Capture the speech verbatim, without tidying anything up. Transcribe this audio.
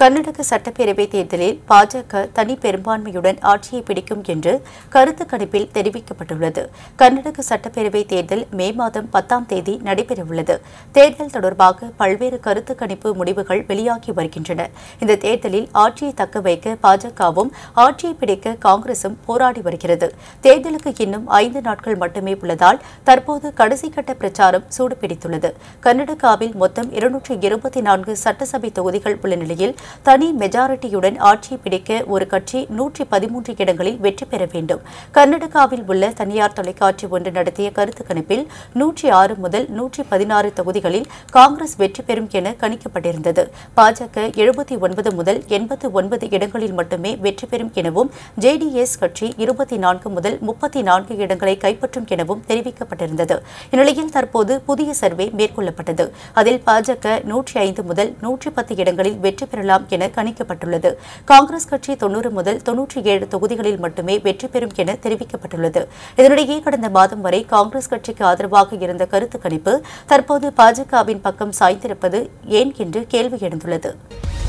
कर्नाटक சட்டப்பேரவைத் தேர்தலில் பாஜக தனி பெரும்பான்மையுடன் ஆட்சியை பிடிக்கும் என்று கருத்து கணிப்பில் தெரிவிக்கப்பட்டுள்ளது. கர்நாடக சட்டப்பேரவைத் தேர்தல் மே மாதம் பத்தாம் தேதி நடைபெறவுள்ளது. தேர்தல் தொடர்பாக பல்வேறு கருத்து கணிப்பு முடிவுகள் வெளியாகி வருகின்றன. இந்த தேர்தலில் ஆட்சியை தக்க வைக்க பாஜகவும் ஆட்சியை பிடிக்க காங்கிரசும் போராடி வருகிறது. தேர்தலுக்கு இன்னும் ஐந்து நாட்கள் மட்டுமே உள்ளதால் தற்போது கடைசி கட்ட பிரச்சாரம் சூடுபிடித்துள்ளது. கர்நாடகாவில் மொத்தம் இருநூற்றி இருபத்தி நான்கு சட்டசபை தொகுதிகள் உள்ள நிலையில் தனி மெஜாரிட்டியுடன் ஆட்சியை பிடிக்க ஒரு கட்சி நூற்றி பதிமூன்று இடங்களில் வெற்றி பெற வேண்டும். கர்நாடகாவில் உள்ள தனியார் தொலைக்காட்சி ஒன்று நடத்திய கருத்து கணிப்பில் நூற்றி ஆறு முதல் நூற்றி பதினாறு தொகுதிகளில் காங்கிரஸ் வெற்றி பெறும் என கணிக்கப்பட்டிருந்தது. பாஜக எழுபத்தி ஒன்பது முதல் எண்பத்தி ஒன்பது இடங்களில் மட்டுமே வெற்றி பெறும் எனவும் ஜேடிஎஸ் கட்சி இருபத்தி நான்கு முதல் முப்பத்தி நான்கு இடங்களை கைப்பற்றும் எனவும் தெரிவிக்கப்பட்டிருந்தது. இந்நிலையில் தற்போது புதிய சர்வே மேற்கொள்ளப்பட்டது. அதில் பாஜக நூற்றி ஐந்து முதல் நூற்றி பத்து இடங்களில் வெற்றி பெறலாம் என கணிக்கப்பட்டுள்ளது. காங்கிரஸ் கட்சி தொன்னூறு முதல் தொன்னூற்றி ஏழு தொகுதிகளில் மட்டுமே வெற்றி பெறும் என தெரிவிக்கப்பட்டுள்ளது. இதனிடையே கடந்த மாதம் வரை காங்கிரஸ் கட்சிக்கு ஆதரவாக இருந்த கருத்து கணிப்பு தற்போது பாஜகவின் பக்கம் சாய்ந்திருப்பது ஏன் என்று கேள்வி எழுந்துள்ளது.